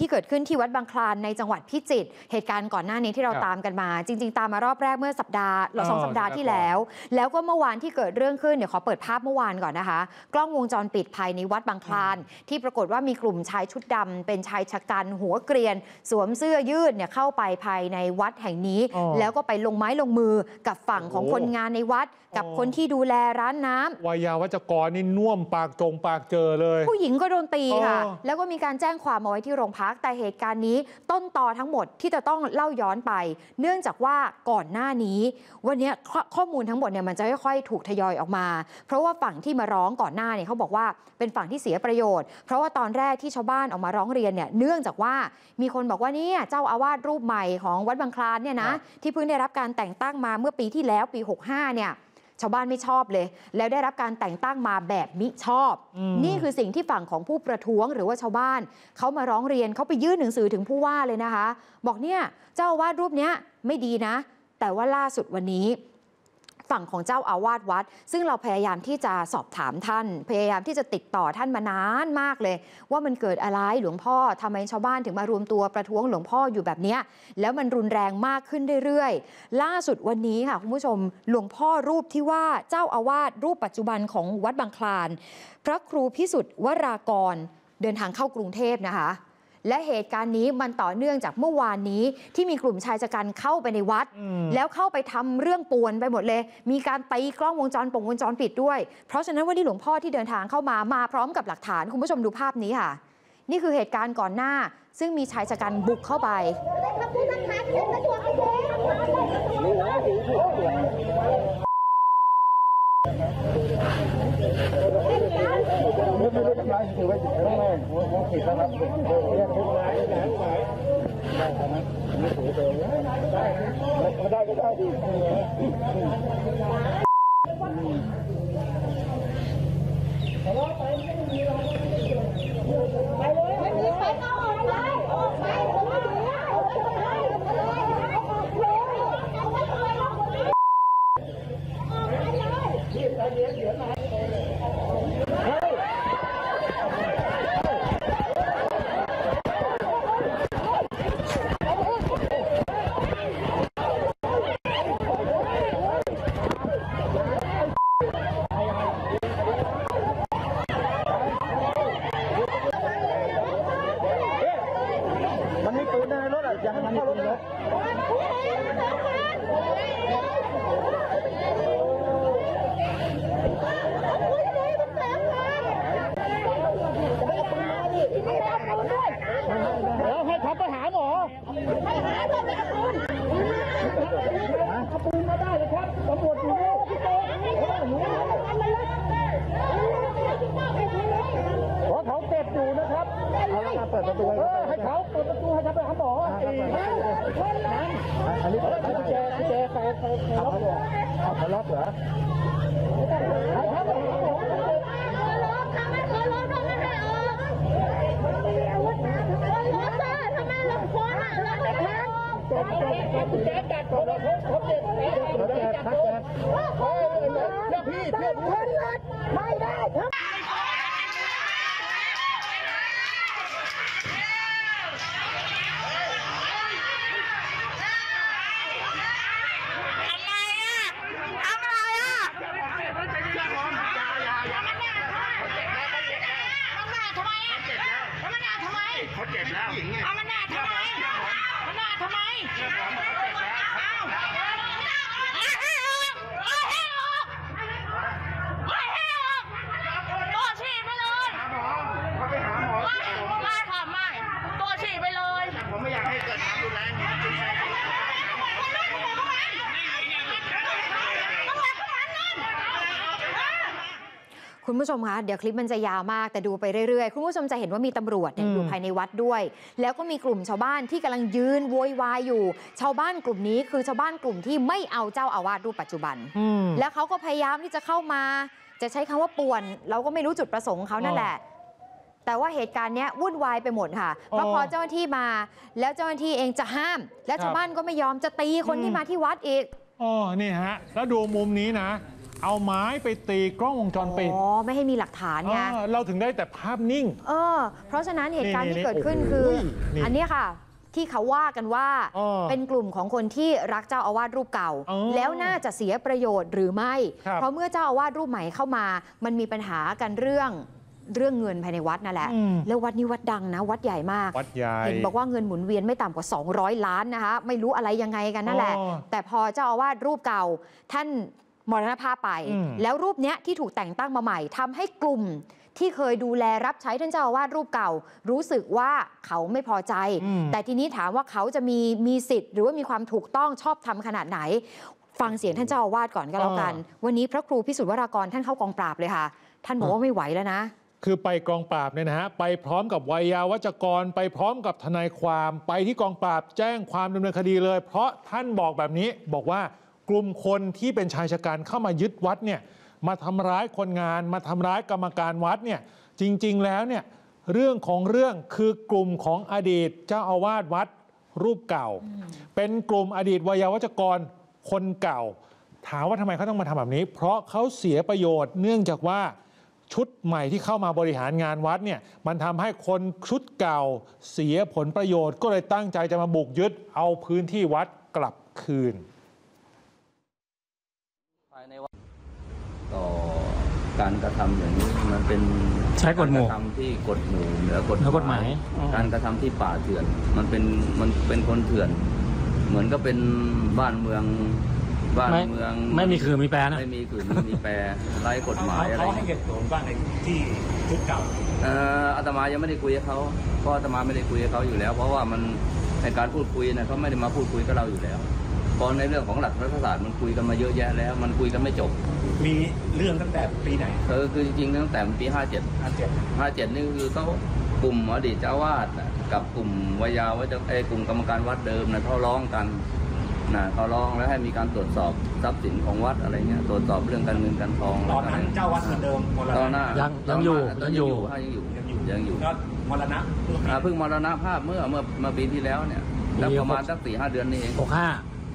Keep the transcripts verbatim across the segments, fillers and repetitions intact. ที่เกิดขึ้นที่วัดบางคลานในจังหวัดพิจิตรเหตุการณ์ก่อนหน้านี้ที่เราตามกันมาจริงๆตามมารอบแรกเมื่อสัปดาห์หรือสองสัปดาห์ที่แล้วแล้วก็เมื่อวานที่เกิดเรื่องขึ้นเดี๋ยวขอเปิดภาพเมื่อวานก่อนนะคะกล้องวงจรปิดภายในวัดบางคลานที่ปรากฏว่ามีกลุ่มชายชุดดำเป็นชายชะกันหัวเกรียนสวมเสื้อยืดเนี่ยเข้าไปภายในวัดแห่งนี้แล้วก็ไปลงไม้ลงมือกับฝั่งของคนงานในวัดกับคนที่ดูแลร้านน้ำวายาวัจกรนี่น่วมปากจงปากเจอเลยผู้หญิงก็โดนตีค่ะแล้วก็มีการแจ้งความเอาไว้ที่โรงพักแต่เหตุการณ์นี้ต้นตอทั้งหมดที่จะต้องเล่าย้อนไปเนื่องจากว่าก่อนหน้านี้วันนี้ข้อมูลทั้งหมดเนี่ยมันจะค่อยๆถูกทยอยออกมาเพราะว่าฝั่งที่มาร้องก่อนหน้าเนี่ยเขาบอกว่าเป็นฝั่งที่เสียประโยชน์เพราะว่าตอนแรกที่ชาวบ้านออกมาร้องเรียนเนี่ยเนื่องจากว่ามีคนบอกว่าเนี่ยเจ้าอาวาสรูปใหม่ของวัดบางคลานเนี่ยนะที่เพิ่งได้รับการแต่งตั้งมาเมื่อปีที่แล้วปีหกห้าเนี่ยชาวบ้านไม่ชอบเลยแล้วได้รับการแต่งตั้งมาแบบมิชอบนี่คือสิ่งที่ฝั่งของผู้ประท้วงหรือว่าชาวบ้านเขามาร้องเรียนเขาไปยื่นหนังสือถึงผู้ว่าเลยนะคะบอกเนี่ยเจ้าอาวาสรูปเนี้ยไม่ดีนะแต่ว่าล่าสุดวันนี้ฝั่งของเจ้าอาวาสวัดซึ่งเราพยายามที่จะสอบถามท่านพยายามที่จะติดต่อท่านมานานมากเลยว่ามันเกิดอะไรหลวงพ่อทำไมชาวบ้านถึงมารวมตัวประท้วงหลวงพ่ออยู่แบบนี้แล้วมันรุนแรงมากขึ้นเรื่อยๆล่าสุดวันนี้ค่ะคุณผู้ชมหลวงพ่อรูปที่ว่าเจ้าอาวาสรูปปัจจุบันของวัดบางคลานพระครูพิสุทธิ์วรากรเดินทางเข้ากรุงเทพนะคะและเหตุการณ์นี้มันต่อเนื่องจากเมื่อวานนี้ที่มีกลุ่มชายชะกันเข้าไปในวัดแล้วเข้าไปทำเรื่องป่วนไปหมดเลยมีการตีกล้องวงจรปงวงจรปิดด้วยเพราะฉะนั้นวันนี้หลวงพ่อที่เดินทางเข้ามามาพร้อมกับหลักฐานคุณผู้ชมดูภาพนี้ค่ะนี่คือเหตุการณ์ก่อนหน้าซึ่งมีชายชะกันบุกเข้าไปคุณผู้ชมคะเดี๋ยวคลิปมันจะยาวมากแต่ดูไปเรื่อยๆคุณผู้ชมจะเห็นว่ามีตำรวจเนี่ยอยู่ภายในวัดด้วยแล้วก็มีกลุ่มชาวบ้านที่กำลังยืนโวยวายอยู่ชาวบ้านกลุ่มนี้คือชาวบ้านกลุ่มที่ไม่เอาเจ้าอาวาสรูปปัจจุบันแล้วเขาก็พยายามที่จะเข้ามาจะใช้คำว่าป่วนเราก็ไม่รู้จุดประสงค์เขานั่นแหละแต่ว่าเหตุการณ์เนี้ยวุ่นวายไปหมดค่ะเพราะพอเจ้าหน้าที่มาแล้วเจ้าหน้าที่เองจะห้ามและชาวบ้านก็ไม่ยอมจะตีคนที่มาที่วัดอีกอ๋อนี่ฮะแล้วดูมุมนี้นะ เอาไม้ไปตีกล้องวงจรปิดอ๋อไม่ให้มีหลักฐานไงเราถึงได้แต่ภาพนิ่งเออเพราะฉะนั้นเหตุการณ์ที่เกิดขึ้นคืออันนี้ค่ะที่เขาว่ากันว่าเป็นกลุ่มของคนที่รักเจ้าอาวาสรูปเก่าแล้วน่าจะเสียประโยชน์หรือไม่เพราะเมื่อเจ้าอาวาสรูปใหม่เข้ามามันมีปัญหากันเรื่องเรื่องเงินภายในวัดนั่นแหละแล้ววัดนี้วัดดังนะวัดใหญ่มากเห็นบอกว่าเงินหมุนเวียนไม่ต่ำกว่าสองร้อยล้านนะคะไม่รู้อะไรยังไงกันนั่นแหละแต่พอเจ้าอาวาสรูปเก่าท่านมรณภาพไปแล้วรูปเนี้ยที่ถูกแต่งตั้งมาใหม่ทำให้กลุ่มที่เคยดูแลรับใช้ท่านเจ้าอาวาสรูปเก่ารู้สึกว่าเขาไม่พอใจแต่ทีนี้ถามว่าเขาจะมีมีสิทธิ์หรือว่ามีความถูกต้องชอบธรรมขนาดไหนฟังเสียงท่านเจ้าอาวาสก่อนก็แล้วกันวันนี้พระครูพิสุทธิ์วรากรท่านเข้ากองปราบเลยค่ะท่านบอกว่าไม่ไหวแล้วนะคือไปกองปราบเนี่ยนะฮะไปพร้อมกับไวยาวัจกรไปพร้อมกับทนายความไปที่กองปราบแจ้งความดำเนินคดีเลยเพราะท่านบอกแบบนี้บอกว่ากลุ่มคนที่เป็นชายชะกันเข้ามายึดวัดเนี่ยมาทำร้ายคนงานมาทำร้ายกรรมการวัดเนี่ยจริงๆแล้วเนี่ยเรื่องของเรื่องคือกลุ่มของอดีตเจ้าอาวาสวัดรูปเก่าเป็นกลุ่มอดีตไวยาวัจกรคนเก่าถามว่าทำไมเขาต้องมาทำแบบนี้เพราะเขาเสียประโยชน์เนื่องจากว่าชุดใหม่ที่เข้ามาบริหารงานวัดเนี่ยมันทำให้คนชุดเก่าเสียผลประโยชน์ก็เลยตั้งใจจะมาบุกยึดเอาพื้นที่วัดกลับคืนต่อการกระทำอย่างนี้มันเป็นใช้กฎหมู่ที่กฎหมู่เหนือกฎหมายการกระทำที่ป่าเถื่อนมันเป็นมันเป็นคนเถื่อนเหมือนก็เป็นบ้านเมืองบ้านเมืองไม่มีคือมีแปรนะไม่มีคือมีแปรไร้กฎหมายอะไรเขาให้เก็บโสมบ้านในที่ชุดเก่าเอ่ออาตมายังไม่ได้คุยกับเขาเพราะอาตมาไม่ได้คุยกับเขาอยู่แล้วเพราะว่ามันในการพูดคุยนะเขาไม่ได้มาพูดคุยกับเราอยู่แล้วตอนในเรื่องของหลักรัฐศาสตร์มันคุยกันมาเยอะแยะแล้วมันคุยกันไม่จบมีเรื่องตั้งแต่ปีไหนเออคือจริงๆตั้งแต่ปีห้าเจ็ด ห้าเจ็ด ห้าเจ็ดนี่คือเขากลุ่มอดีตเจ้าวาดกับกลุ่มวยาวัจกรไอ้กลุ่มกรรมการวัดเดิมนะเขาร้องกันนะเขาร้องแล้วให้มีการตรวจสอบทรัพย์สินของวัดอะไรเงี้ยตรวจสอบเรื่องการเงินการทองตอนนั้นเจ้าวัดเหมือนเดิมตอนนั้นยังยังอยู่ยังอยู่ยังอยู่ยังอยู่ก็มรณะเพิ่งมรณภาพเมื่อเมื่อเมื่อปีที่แล้วเนี่ยแล้วประมาณสักสี่ห้าเดือนนี่เองหกห้า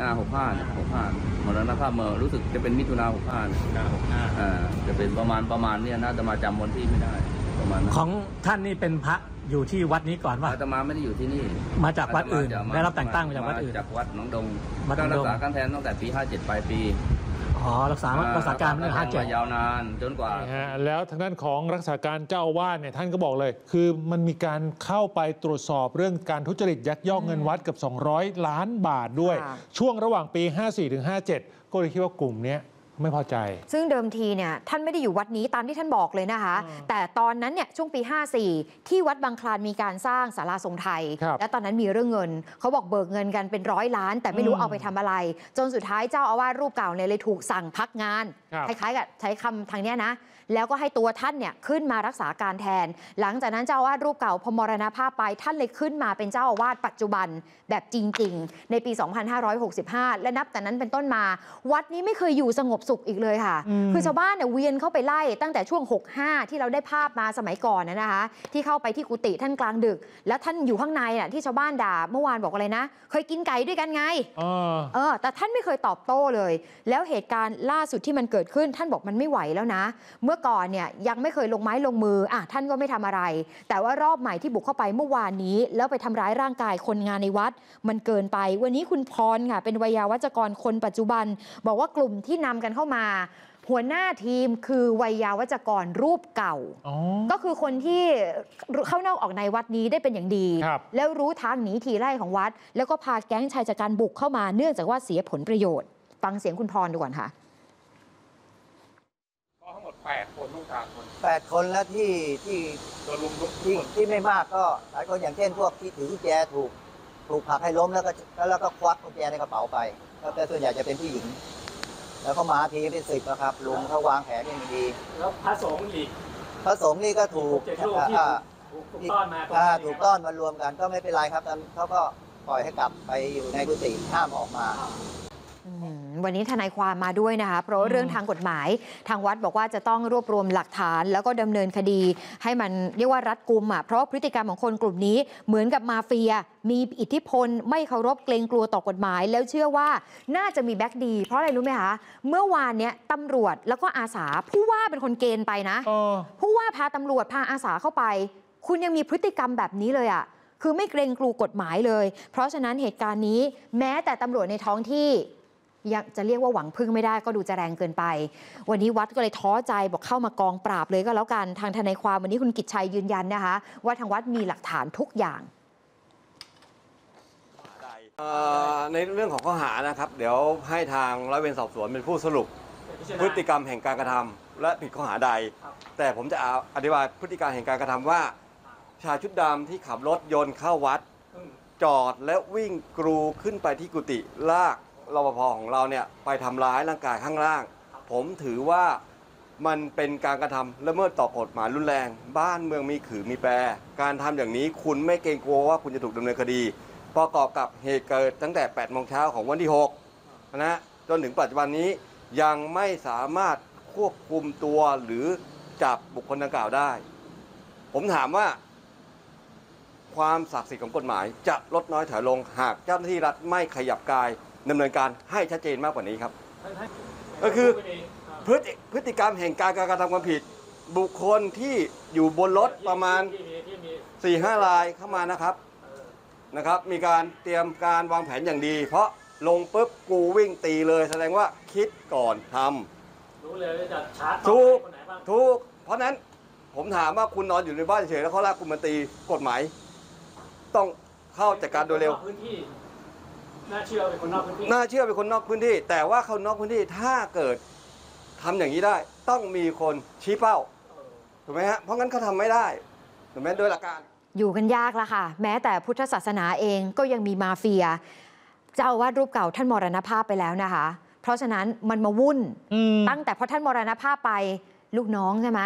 อ่าหกห้าเนี่ยหกห้ามรณภาพเมื่อรู้สึกจะเป็นมิถุนาหกห้าเนี่ยหกห้าอ่าจะเป็นประมาณประมาณเนี่ยน่าจะมาจำวันที่ไม่ได้ประมาณของท่านนี่เป็นพระอยู่ที่วัดนี้ก่อนว่าอาตมาไม่ได้อยู่ที่นี่มาจากวัดอื่นได้รับแต่งตั้งมาจากวัดอื่นจากวัดหนองดงการรักษาการแทนตั้งแต่ปีห้าเจ็ดปลายปีอ๋อรักษารักษาการมาห้าเจ็ดยาวนานจนกว่าแล้วทางด้านของรักษาการเจ้าอาวาสเนี่ยท่านก็บอกเลยคือมันมีการเข้าไปตรวจสอบเรื่องการทุจริตยักยอกเงินวัดกับสองร้อยล้านบาทด้วยช่วงระหว่างปีห้าสี่ถึงห้าเจ็ดก็เลยคิดว่ากลุ่มเนี้ยไม่พอใจซึ่งเดิมทีเนี่ยท่านไม่ได้อยู่วัดนี้ตามที่ท่านบอกเลยนะคะแต่ตอนนั้นเนี่ยช่วงปีห้าสี่ที่วัดบางคลานมีการสร้างศาลาทรงไทยและตอนนั้นมีเรื่องเงินเขาบอกเบิกเงินกันเป็นร้อยล้านแต่ไม่รู้เอาไปทำอะไรจนสุดท้ายเจ้าอาวาสรูปเก่าเนี่ยเลยถูกสั่งพักงานคล้ายๆกับใช้คำทางเนี้ยนะแล้วก็ให้ตัวท่านเนี่ยขึ้นมารักษาการแทนหลังจากนั้นเจ้าอาวาสรูปเก่าพอมรณภาพไปท่านเลยขึ้นมาเป็นเจ้าอาวาสปัจจุบันแบบจริงๆในปีสองพันห้าร้อยหกสิบห้าและนับแต่นั้นเป็นต้นมาวัดนี้ไม่เคยอยู่สงบอีกเลยค่ะคือชาวบ้านเนี่ยเวียนเข้าไปไล่ตั้งแต่ช่วงหกห้าที่เราได้ภาพมาสมัยก่อนนะคะที่เข้าไปที่กุฏิท่านกลางดึกแล้วท่านอยู่ข้างในน่ะที่ชาวบ้านด่าเมื่อวานบอกอะไรนะเคยกินไก่ด้วยกันไงเออเออแต่ท่านไม่เคยตอบโต้เลยแล้วเหตุการณ์ล่าสุดที่มันเกิดขึ้นท่านบอกมันไม่ไหวแล้วนะเมื่อก่อนเนี่ยยังไม่เคยลงไม้ลงมืออ่ะท่านก็ไม่ทำอะไร แต่ว่ารอบใหม่ที่บุกเข้าไปเมื่อวานนี้แล้วไปทำร้ายร่างกายคนงานในวัดมันเกินไปวันนี้คุณพรค่ะเป็นไวยาวัจกรคนปัจจุบันบอกว่ากลุ่มที่นำกันเข้ามาหัวหน้าทีมคือไวยาวัจกรรูปเก่าก็คือคนที่เข้านอกออกในวัดนี้ได้เป็นอย่างดีแล้วรู้ทางหนีทีไล่ของวัดแล้วก็พาแก๊งชายชะกันบุกเข้ามาเนื่องจากว่าเสียผลประโยชน์ฟังเสียงคุณพรดูก่อนค่ะทั้งหมดแปดคนลูกชายคนแปดคนแล้วที่ที่ที่ไม่มากก็หลายคนอย่างเช่นพวกที่ถือกุญแจถูกถูกผลักให้ล้มแล้วก็แล้วก็ควักกุญแจในกระเป๋าไปแต่ส่วนใหญ่จะเป็นผู้หญิงแล้วก็มาทีเป็นสิบนะครับลุงเขาวางแผนเป็นดีแล้วพระสงฆ์อีกพระสงฆ์นี่ก็ถูกถูกต้อนมาถ้าถูกต้อนมารวมกันก็ไม่เป็นไรครับเขาก็ปล่อยให้กลับไปอยู่ในกุฏิห้ามออกมา วันนี้ทนายความมาด้วยนะคะเพราะเรื่องทางกฎหมายทางวัดบอกว่าจะต้องรวบรวมหลักฐานแล้วก็ดำเนินคดีให้มันเรียกว่ารัดกุมอ่ะเพราะพฤติกรรมของคนกลุ่มนี้เหมือนกับมาเฟียมีอิทธิพลไม่เคารพเกรงกลัวต่อกฎหมายแล้วเชื่อว่าน่าจะมีแบ็คดีเพราะอะไรรู้ไหมคะเมื่อวานเนี้ยตำรวจแล้วก็อาสาผู้ว่าเป็นคนเกณฑ์ไปนะผู้ว่าพาตำรวจพาอาสาเข้าไปคุณยังมีพฤติกรรมแบบนี้เลยอ่ะคือไม่เกรงกลัวกฎหมายเลยเพราะฉะนั้นเหตุการณ์นี้แม้แต่ตำรวจในท้องที่ยังจะเรียกว่าหวังพึ่งไม่ได้ก็ดูจะแรงเกินไปวันนี้วัดก็เลยท้อใจบอกเข้ามากองปราบเลยก็แล้วกันทางทนายความวันนี้คุณกิจชัยยืนยันนะคะว่าทางวัดมีหลักฐานทุกอย่างในเรื่องของข้อหานะครับเดี๋ยวให้ทางร้อยเวรสอบสวนเป็นผู้สรุปพฤติกรรมแห่งการกระทำและผิดข้อหาใดแต่ผมจะอธิบายพฤติการแห่งการกระทำว่าชายชุดดำที่ขับรถยนต์เข้าวัดจอดและวิ่งกรูขึ้นไปที่กุฏิลากรปภของเราเนี่ยไปทำร้ายร่างกายข้างล่างผมถือว่ามันเป็นการกระทำละเมิดต่อกฎหมายรุนแรงบ้านเมืองมีขื่อมีแปรการทำอย่างนี้คุณไม่เกรงกลัวว่าคุณจะถูกดำเนินคดีประกอบกับเหตุเกิดตั้งแต่แปดโมงเช้าของวันที่หกนะจนถึงปัจจุบันนี้ยังไม่สามารถควบคุมตัวหรือจับบุคคลดังกล่าวได้ผมถามว่าความศักดิ์สิทธิ์ของกฎหมายจะลดน้อยถอยลงหากเจ้าหน้าที่รัฐไม่ขยับกายดำเนินการให้ชัดเจนมากกว่านี้ครับก็คือพฤติกรรมแห่งการกระทำความผิดบุคคลที่อยู่บนรถประมาณ สี่ห้ารายเข้ามานะครับนะครับมีการเตรียมการวางแผนอย่างดีเพราะลงปุ๊บกูวิ่งตีเลยแสดงว่าคิดก่อนทำรู้เลยจะชาร์จถูกถูกเพราะนั้นผมถามว่าคุณนอนอยู่ในบ้านเฉยแล้วเขาลากคุณมาตีกฎหมายต้องเข้าจัดการโดยเร็วน่าเชื่อเป็นคนนอกพื้นที่น่าเชื่อเป็นคนนอกพื้นที่แต่ว่าเขานอกพื้นที่ถ้าเกิดทำอย่างนี้ได้ต้องมีคนชี้เป้าถูกไหมฮะเพราะงั้นเขาทำไม่ได้ถูกไหมโดยหลักการอยู่กันยากละค่ะแม้แต่พุทธศาสนาเองก็ยังมีมาเฟียเจ้าอาวาสรูปเก่าท่านมรณภาพไปแล้วนะคะเพราะฉะนั้นมันมาวุ่นตั้งแต่พอท่านมรณภาพไปลูกน้องใช่ไหม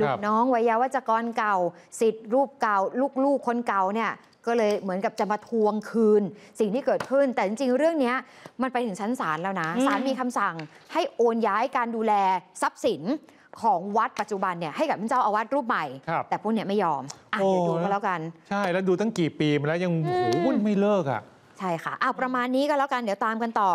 ลูกน้องไวยาวัจกรเก่าศิษย์รูปเก่าลูกๆคนเก่าเนี่ยก็เลยเหมือนกับจะมาทวงคืนสิ่งที่เกิดขึ้นแต่จริงๆเรื่องนี้มันไปถึงชั้นศาลแล้วนะศาลมีคำสั่งให้โอนย้ายการดูแลทรัพย์สินของวัดปัจจุบันเนี่ยให้กับเจ้าอาวาสรูปใหม่แต่พวกเนี่ยไม่ยอมอ่ะเดี๋ยวดูกันแล้วกันใช่แล้วดูตั้งกี่ปีมาแล้วยังโอ้โหวุ่นไม่เลิกอ่ะใช่ค่ะเอาประมาณนี้ก็แล้วกันเดี๋ยวตามกันต่อ